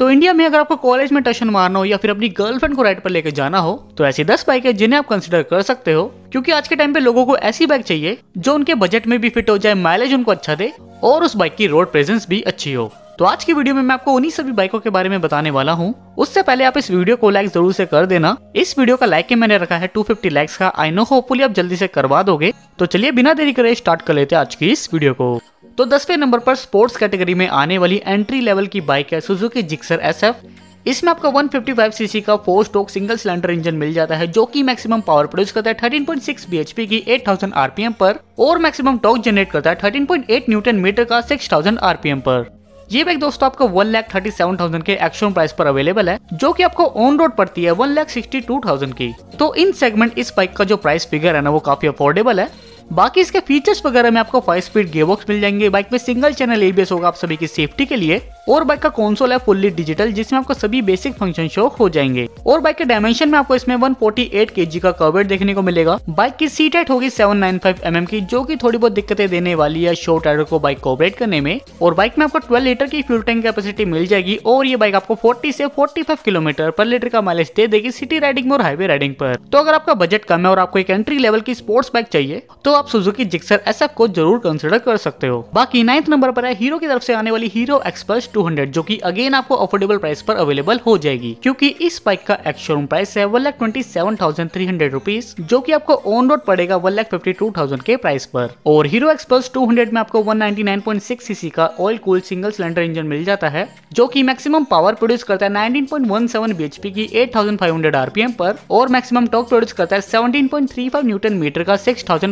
तो इंडिया में अगर आपको कॉलेज में टशन मारना हो या फिर अपनी गर्लफ्रेंड को राइड पर लेकर जाना हो तो ऐसी 10 बाइक है जिन्हें आप कंसिडर कर सकते हो, क्योंकि आज के टाइम पे लोगों को ऐसी बाइक चाहिए जो उनके बजट में भी फिट हो जाए, माइलेज उनको अच्छा दे और उस बाइक की रोड प्रेजेंस भी अच्छी हो। तो आज की वीडियो में मैं आपको उन्हीं सभी बाइकों के बारे में बताने वाला हूँ। उससे पहले आप इस वीडियो को लाइक जरूर से कर देना। इस वीडियो का लाइक मैंने रखा है 250 लाइक्स का। आई नो होपफुली आप जल्दी से करवा दोगे। तो चलिए बिना देरी करे स्टार्ट कर लेते हैं आज की इस वीडियो को। तो 10वें नंबर पर स्पोर्ट्स कैटेगरी में आने वाली एंट्री लेवल की बाइक है सुजुकी जिक्सर SF। इसमें आपका 155 सीसी का 4 स्ट्रोक सिंगल सिलेंडर इंजन मिल जाता है जो कि मैक्सिमम पावर प्रोड्यूस करता है 13.6 bhp की 8000 rpm पर और मैक्सिमम टॉर्क जनरेट करता है 13.8 न्यूटन मीटर का 6000 rpm पर। ये बाइक दोस्तों आपको 1,37,000 के एक्शन प्राइस पर अवेलेबल है जो कि आपको ऑन रोड पड़ती है 1,62,000 की। तो इन सेगमेंट इस बाइक का जो प्राइस फिगर है ना वो काफी अफोर्डेबल है। बाकी इसके फीचर्स वगैरह में आपको 5 स्पीड गियरबॉक्स मिल जाएंगे। बाइक में सिंगल चैनल एबीएस होगा आप सभी की सेफ्टी के लिए और बाइक का कंसोल है फुल्ली डिजिटल जिसमें आपको सभी बेसिक फंक्शन शो हो जाएंगे। और बाइक के डायमेंशन में आपको इसमें 148 kg का कवर देखने को मिलेगा। बाइक की सीट हाइट होगी 795 mm की जो कि थोड़ी बहुत दिक्कतें देने वाली है शॉर्ट राइडर को बाइक को ऑपरेट करने में। और बाइक में आपको 12 लीटर की फ्यूल टैंक कैपेसिटी मिल जाएगी और ये बाइक आपको 40 से 45 किलोमीटर पर लीटर का माइलेज दे देगी सिटी राइडिंग और हाईवे राइडिंग पर। तो अगर आपका बजट कम है और आपको एक एंट्री लेवल की स्पोर्ट्स बाइक चाहिए तो आप सुजुकी जिक्सर SF को जरूर कंसिडर कर सकते हो। बाकी 9th नंबर पर है हीरो की तरफ से आने वाली हीरो एक्सप्रेस 200 जो कि अगेन आपको अफोर्डेबल प्राइस पर अवेलेबल हो जाएगी, क्योंकि इस बाइक का एक्स-शोरूम प्राइस है 1,27,300 रुपीस जो कि आपको ऑन रोड पड़ेगा 1,52,000 के प्राइस पर। और हीरो एक्सप्रेस 200 में आपको 199.6 सीसी का oil cooled single cylinder engine मिल जाता है जो कि मैक्सिमम पावर प्रोड्यूस करता है 19.17 bhp की 8500 rpm पर और मैक्सिमम टॉर्क प्रोड्यूस करता है 17.35 न्यूटन मीटर का 6500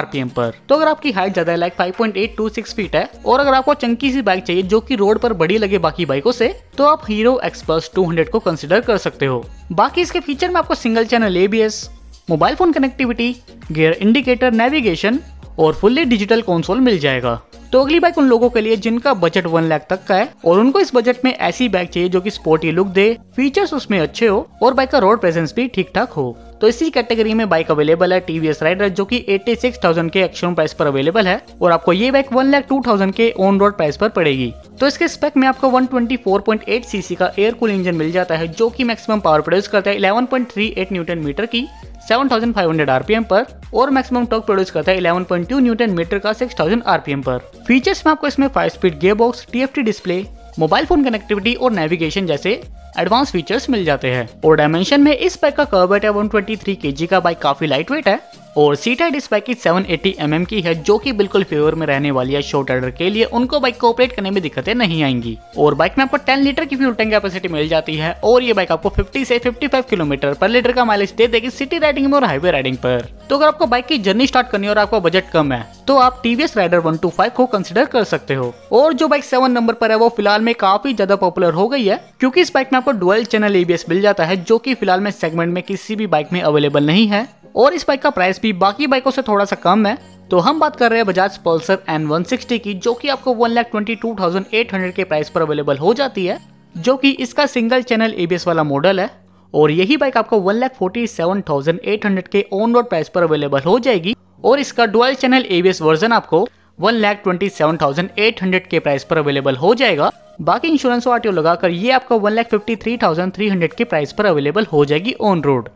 rpm पर। तो अगर आपकी हाइट ज्यादा है लाइक 5.826 फीट है और अगर आपको चंकी सी बाइक चाहिए जो कि रोड पर बड़ी लगे बाकी बाइकों से तो आप हीरो एक्सप्रेस 200 को कंसिडर कर सकते हो। बाकी इसके फीचर में आपको single channel ABS, mobile phone connectivity, gear indicator, navigation और फुल्ली डिजिटल कंसोल मिल जाएगा। तो अगली बाइक उन लोगों के लिए जिनका बजट 1 लाख तक का है और उनको इस बजट में ऐसी बाइक चाहिए जो कि स्पोर्टी लुक दे, फीचर्स उसमें अच्छे हो और बाइक का रोड प्रेजेंस भी ठीक ठाक हो। तो इसी कैटेगरी में बाइक अवेलेबल है TVS राइडर जो कि 86,000 के एक्शन प्राइस पर अवेलेबल है और आपको ये बाइक 1,02,000 के ऑन रोड प्राइस पर पड़ेगी। तो इसके स्पेक में आपको 124.8 सीसी का एयर कूल इंजन मिल जाता है जो कि मैक्सिमम पावर प्रोड्यूस करता है 11.38 न्यूटन मीटर की 7500 आरपीएम पर और मैक्सिमम टॉर्क प्रोड्यूस करता है 11.2 न्यूटन मीटर का 6000 आरपीएम पर। फीचर्स में आपको इसमें 5 speed gearbox, TFT display, mobile phone connectivity और नेविगेशन जैसे एडवांस फीचर्स मिल जाते हैं। और डायमेंशन में इस बाइक का कर्व वेट है 123 kg का। बाइक काफी लाइट वेट है और सीट हाइट इस बाइक की 780 mm की है जो कि बिल्कुल फेवर में रहने वाली है शॉर्ट राइडर के लिए, उनको बाइक को ऑपरेट करने में दिक्कतें नहीं आएंगी। और बाइक में आपको 10 लीटर की फ्यूल टैंक कैपेसिटी मिल जाती है और ये बाइक आपको 50 से 55 किलोमीटर पर लीटर का माइलेज दे देगी सिटी राइडिंग में और हाईवे राइडिंग पर। तो अगर आपको बाइक की जर्नी स्टार्ट करनी है और आपका बजट कम है तो आप TVS राइडर 125 को कंसिडर कर सकते हो। और जो बाइक 7 नंबर पर है वो फिलहाल में काफी ज्यादा पॉपुलर हो गई है, क्योंकि इस बाइक में आपको डुअल चैनल ABS मिल जाता है जो कि फिलहाल में सेगमेंट में किसी भी बाइक में अवेलेबल नहीं है और इस बाइक का प्राइस भी बाकी बाइकों से थोड़ा सा कम है। तो हम बात कर रहे हैं बजाज पल्सर N160 की जो कि आपको 1,22,800 के प्राइस पर अवेलेबल हो जाती है, जो कि इसका सिंगल चैनल ABS वाला मॉडल है और यही बाइक आपको 1,47,800 के ऑन रोड प्राइस पर अवेलेबल हो जाएगी और इसका डुअल चैनल ABS वर्जन आपको 1,27,800 के प्राइस पर अवेलेबल हो जाएगा। बाकी इंश्योरेंस और आरटीओ लगाकर ये आपको 1,53,300 के प्राइस पर अवेलेबल हो जाएगी ऑन रोड।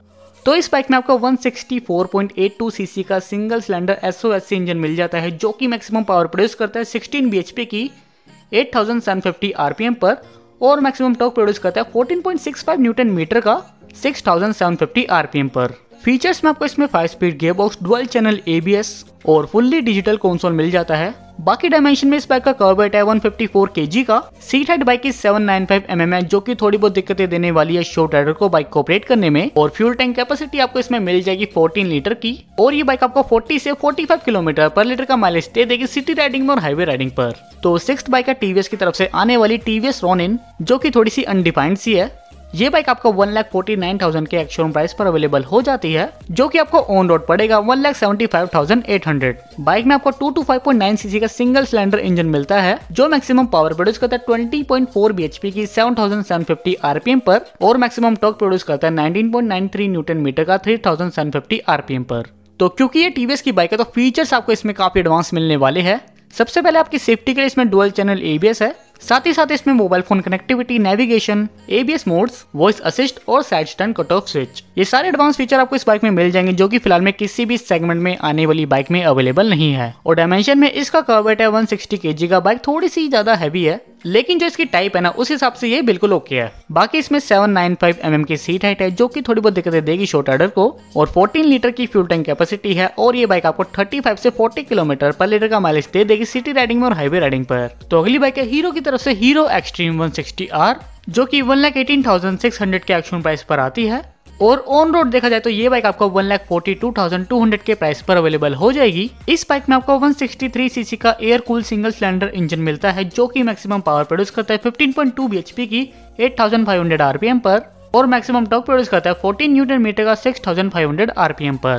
तो इस बाइक में आपको 164.82 सीसी का सिंगल सिलेंडर SOSC इंजन मिल जाता है जो कि मैक्सिमम पावर प्रोड्यूस करता है 16 bhp की 8750 rpm पर और मैक्सिमम टॉर्क प्रोड्यूस करता है 14.65 न्यूटन मीटर का 6750 rpm पर। फीचर्स में आपको इसमें 5 speed gearbox, dual channel ABS और फुल्ली डिजिटल कंसोल मिल जाता है। बाकी डायमेंशन में इस बाइक का कर्व वेट है 154 kg का। सीट हाइट बाइक की 795 mm है जो कि थोड़ी बहुत दिक्कतें देने वाली है शॉर्ट राइडर को बाइक को ऑपरेट करने में। और फ्यूल टैंक कैपेसिटी आपको इसमें मिल जाएगी 14 लीटर की और ये बाइक आपको 40 से 45 किलोमीटर पर लीटर का माइलेज दे देगी सिटी राइडिंग में और हाईवे राइडिंग पर। तो 6th बाइक है TVS की तरफ से आने वाली TVS रोनिन जो की थोड़ी सी अनडिफाइंड सी है। ये बाइक आपको 1,49,000 के एक्शन प्राइस पर अवेलेबल हो जाती है जो कि आपको ऑन रोड पड़ेगा 1,75,800। बाइक में आपको 225.9 सीसी का सिंगल सिलेंडर इंजन मिलता है जो मैक्सिमम पावर प्रोड्यूस करता है 20.4 bhp की 7750 rpm पर और मैक्सिमम टॉर्क प्रोड्यूस करता है 19.93 न्यूटन मीटर का 3750 rpm पर। तो क्योंकि ये TVS की बाइक है तो फीचर्स आपको इसमें काफी एडवांस मिलने वाले हैं। सबसे पहले आपकी सेफ्टी के लिए इसमें डुअल चैनल ABS है साथ ही साथ इसमें mobile phone connectivity, navigation, ABS modes, voice assist और side stand cut off switch, ये सारे एडवांस फीचर आपको इस बाइक में मिल जाएंगे जो कि फिलहाल में किसी भी सेगमेंट में आने वाली बाइक में अवेलेबल नहीं है। और डायमेंशन में इसका कर्वेट है 160 kg का। बाइक थोड़ी सी ज्यादा हैवी है लेकिन जो इसकी टाइप है ना उस हिसाब से ये बिल्कुल ओके है। बाकी इसमें 795 mm की सीट हाइट है जो कि थोड़ी बहुत दिक्कतें देगी शॉर्ट राइडर को, और 14 लीटर की फ्यूल टैंक कैपेसिटी है और ये बाइक आपको 35 से 40 किलोमीटर पर लीटर का माइलेज दे देगी सिटी राइडिंग में और हाईवे राइडिंग पर। तो अगली बाइक है हीरो की तरफ से हीरो एक्सट्रीम 160R जो की 1,18,600 के एक्शन प्राइस पर आती है, और ऑन रोड देखा जाए तो ये बाइक आपको 1,42,200 के प्राइस पर अवेलेबल हो जाएगी। इस बाइक में आपको 163 सीसी का air cool single cylinder engine मिलता है जो कि मैक्सिमम पावर प्रोड्यूस करता है 15.2 bhp की 8,500 rpm पर, और मैक्सिमम टॉर्क प्रोड्यूस करता है 14 न्यूटन मीटर का 6,500 rpm पर।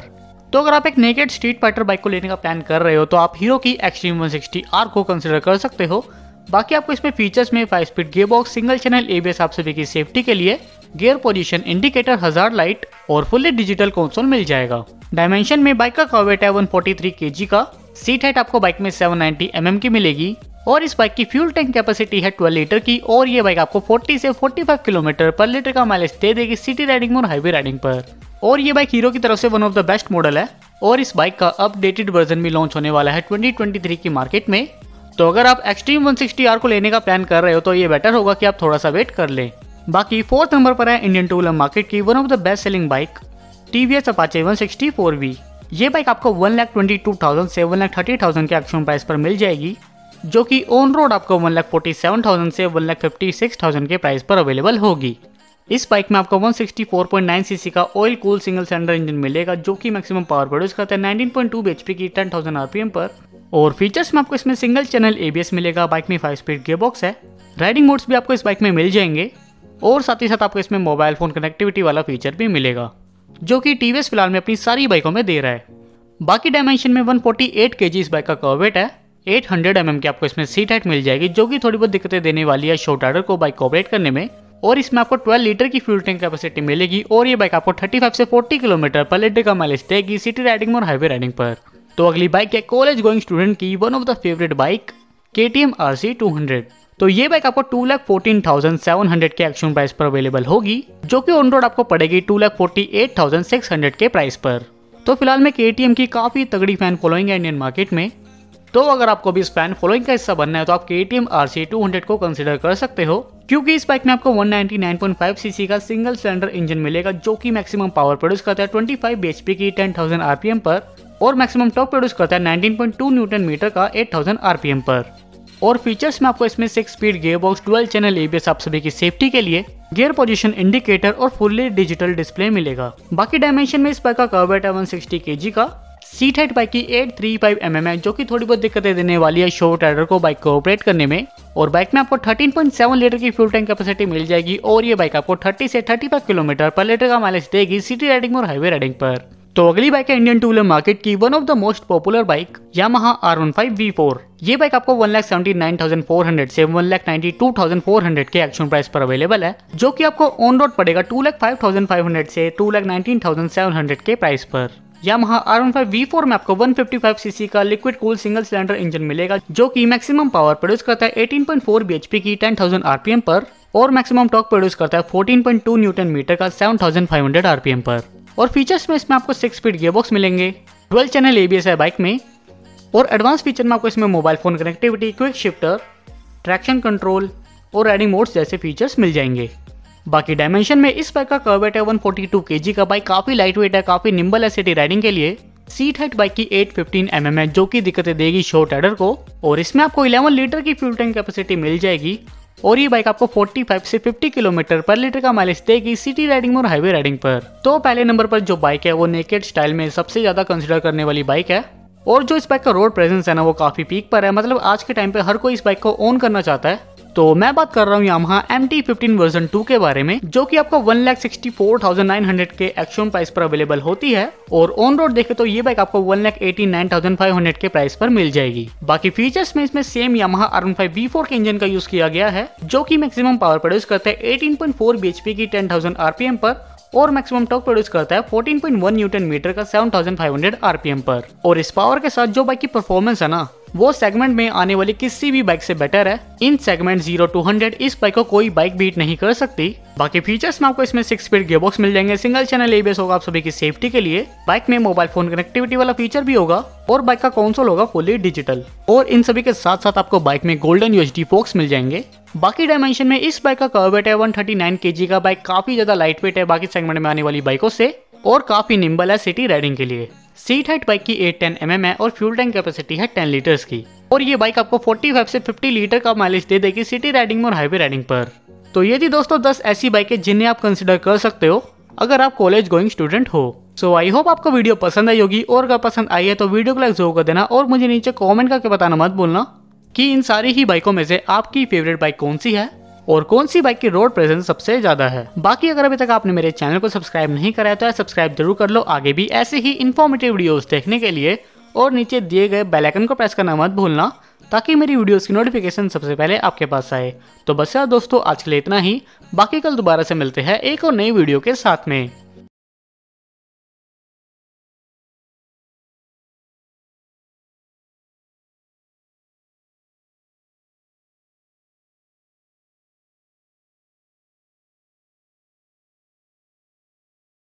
तो अगर आप एक नेकेड स्ट्रीट फाइटर बाइक को लेने का प्लान कर रहे हो तो आप हीरो की एक्सट्रीम 160R को कंसिडर कर सकते हो। बाकी आपको इसमें फीचर्स में 5 speed gear box, single channel ABS आप सभी की सेफ्टी के लिए, gear position indicator, hazard light और फुल्ली डिजिटल कंसोल मिल जाएगा। डायमेंशन में बाइक का वेट है 143 kg का। सीट हाइट आपको बाइक में 790 mm की मिलेगी, और इस बाइक की फ्यूल टैंक कैपेसिटी है 12 लीटर की, और ये बाइक आपको 40 से 45 किलोमीटर पर लीटर का माइलेज दे देगी सिटी राइडिंग और हाईवे राइडिंग पर। और ये बाइक हीरो की तरफ से one of the best model है, और इस बाइक का अपडेटेड वर्जन भी लॉन्च होने वाला है 2023 की मार्केट में। तो अगर आप एक्सट्रीम 160R को लेने का प्लान कर रहे हो तो ये बेटर होगा कि आप थोड़ा सा वेट कर लें। बाकी 4th नंबर पर है इंडियन टू व्हीलर मार्केट की one of the best selling bike TVS Apache 164V। ये बाइक आपको 1,22,000 से 1,30,000 के एक्चुअल प्राइस पर मिल जाएगी, जो कि ऑन रोड आपको 1,47,000 से 1,56,000 के प्राइस पर अवेलेबल होगी। इस बाइक में आपको 164.9 सीसी का oil cool single cylinder engine मिलेगा जो कि मैक्सिमम पावर प्रोड्यूस करता है 19.2 bhp की 10,000 rpm पर, और फीचर्स में आपको इसमें सिंगल चैनल एबीएस मिलेगा। बाइक में 5 स्पीड गियर बॉक्स है, राइडिंग मोड्स भी आपको इस बाइक में मिल जाएंगे, और साथ ही साथ आपको इसमें मोबाइल फ़ोन कनेक्टिविटी वाला फीचर भी मिलेगा जो कि TVS फिलहाल में अपनी सारी बाइकों में दे रहा है। बाकी डायमेंशन में 148 kg इस बाइक का कर्वेट है, 800 mm की आपको इसमें सीट हाइट मिल जाएगी जो कि थोड़ी बहुत दिक्कतें देने वाली है शॉर्ट राइडर को बाइक को ऑपरेट करने में, और इसमें आपको 12 लीटर की फ्यूल टैंक कैपेसिटी मिलेगी, और ये बाइक आपको 35 से 40 किलोमीटर पर लीटर का माइलेज देगी सिटी राइडिंग और हाईवे राइडिंग पर। तो अगली बाइक है कॉलेज गोइंग स्टूडेंट की one of the favourite bike KTM RC 200। तो ये बाइक आपको 2,14,700 के एक्चुअल प्राइस पर अवेलेबल होगी, जो कि ऑन रोड आपको पड़ेगी 2,48,600 के प्राइस पर। तो फिलहाल में KTM की काफ़ी तगड़ी फैन फॉलोइंग है इंडियन मार्केट में, तो अगर आपको भी इस फैन फॉलोइंग का हिस्सा बनना है तो आप KTM RC 200 को कंसिडर कर सकते हो, क्योंकि इस बाइक में आपको 199.5 सीसी का सिंगल सिलेंडर इंजन मिलेगा जो कि मैक्सिमम पावर प्रोड्यूस करता है 25 bhp की 10,000 rpm पर, और मैक्सिमम टॉर्क प्रोड्यूस करता है 19.2 न्यूटन मीटर का 8,000 rpm पर। और फीचर्स में आपको इसमें 6 speed gear box, dual channel ABS आप सभी की सेफ्टी के लिए, गियर पोजीशन इंडिकेटर और फुल्ली डिजिटल डिस्प्ले मिलेगा। बाकी डायमेंशन में इस बाइक का कर्वेट है 160 kg का। सीट हाइट बाइक की 835 mm है जो कि थोड़ी बहुत दिक्कतें देने वाली है शॉर्ट राइडर को बाइक को ऑपरेट करने में, और बाइक में आपको 13.7 लीटर की फ्यूल टैंक कैपेसिटी मिल जाएगी, और ये बाइक आपको 30 से 35 किलोमीटर पर लीटर का माइलेज देगी सिटी राइडिंग और हाईवे राइडिंग पर। तो अगली बाइक है इंडियन टू व्हीलर मार्केट की one of the most popular bike Yamaha R15 V4। ये बाइक आपको 1,79,400 से 1,92,400 के एक्चुअल प्राइस पर अवेलेबल है, जो कि आपको ऑन रोड पड़ेगा 2,05,500 से 2,19,700 के प्राइस पर। यामाहा R15 V4 में आपको 155 सीसी का liquid cool single cylinder engine मिलेगा जो कि मैक्सिमम पावर प्रोड्यूस करता है 18.4 bhp की 10,000 rpm पर, और मैक्सिमम टॉर्क प्रोड्यूस करता है 14.2 न्यूटन मीटर का 7,500 rpm पर। और फीचर्स में इसमें आपको 6 स्पीड गियर बॉक्स मिलेंगे, 12 चैनल एबीएस है बाइक में, और एडवांस फीचर में आपको इसमें mobile phone connectivity, quick shifter, traction control और राइडिंग मोड्स जैसे फीचर्स मिल जाएंगे। बाकी डायमेंशन में इस बाइक का कर्वेट है 142 kg का। बाइक काफ़ी लाइट वेट है, काफ़ी निम्बल है सिटी राइडिंग के लिए। सीट हाइट बाइक की 815 mm है जो कि दिक्कतें देगी शॉर्ट राइडर को, और इसमें आपको 11 लीटर की फ्यूल टैंक कैपेसिटी मिल जाएगी, और ये बाइक आपको 45 से 50 किलोमीटर पर लीटर का माइलेज देगी सिटी राइडिंग और हाईवे राइडिंग पर। तो पहले नंबर पर जो बाइक है वो नेकेड स्टाइल में सबसे ज़्यादा कंसिडर करने वाली बाइक है, और जो इस बाइक का रोड प्रेजेंस है ना वो काफ़ी पीक पर है, मतलब आज के टाइम पे हर कोई इस बाइक को ओन करना चाहता है। तो मैं बात कर रहा हूँ यामाहा MT 15 वर्जन 2 के बारे में, जो कि आपको 1,64,900 के एक्चुअल प्राइस पर अवेलेबल होती है, और ऑन रोड देखे तो ये बाइक आपको 1,89,500 के प्राइस पर मिल जाएगी। बाकी फीचर्स में इसमें सेम यामाहा R15 V4 के इंजन का यूज किया गया है जो कि मैक्सिमम पावर प्रोड्यूस करता है 18.4 bhp की 10,000 rpm पर, और मैक्सिमम टॉर्क प्रोड्यूस करता है 14.1 न्यूटन मीटर का 7,500 rpm पर। और इस पावर के साथ जो बाइक की परफॉर्मेंस है ना वो सेगमेंट में आने वाली किसी भी बाइक से बेटर है। इन सेगमेंट 0-100 इस बाइक को कोई बाइक बीट नहीं कर सकती। बाकी फीचर्स में आपको इसमें 6 स्पीड गियरबॉक्स मिल जाएंगे, सिंगल चैनल एबीएस होगा आप सभी की सेफ्टी के लिए, बाइक में मोबाइल फोन कनेक्टिविटी वाला फीचर भी होगा और बाइक का कंसोल होगा फुली डिजिटल। और इन सभी के साथ साथ आपको बाइक में गोल्डन यूएचडी फोक्स मिल जाएंगे। बाकी डायमेंशन में इस बाइक का कर्व वेट है 139 kg का। बाइक काफी ज्यादा लाइट वेट है बाकी सेगमेंट में आने वाली बाइकों से और काफी निम्बल है सिटी राइडिंग के लिए। सीट हाइट बाइक की 810 mm है और फ्यूल टैंक कैपेसिटी है 10 लीटर्स की। और ये बाइक आपको 45 से 50 लीटर का माइलेज दे देगी सिटी राइडिंग में और हाईवे राइडिंग पर। तो ये थी दोस्तों 10 ऐसी बाइकें जिन्हें आप कंसिडर कर सकते हो अगर आप कॉलेज गोइंग स्टूडेंट हो। सो आई होप आपको वीडियो पसंद आई होगी और अगर पसंद आई है तो वीडियो को लाइक जरूर कर देना और मुझे नीचे कॉमेंट करके बताना मत भूलना कि इन सारी ही बाइकों में से आपकी फेवरेट बाइक कौन सी है और कौन सी बाइक की रोड प्रेजेंस सबसे ज्यादा है। बाकी अगर अभी तक आपने मेरे चैनल को सब्सक्राइब नहीं कराया तो सब्सक्राइब जरूर कर लो आगे भी ऐसे ही इन्फॉर्मेटिव वीडियोस देखने के लिए। और नीचे दिए गए बेल आइकन को प्रेस करना मत भूलना ताकि मेरी वीडियोस की नोटिफिकेशन सबसे पहले आपके पास आए। तो बस यार दोस्तों आज के लिए इतना ही, बाकी कल दोबारा से मिलते हैं एक और नई वीडियो के साथ में।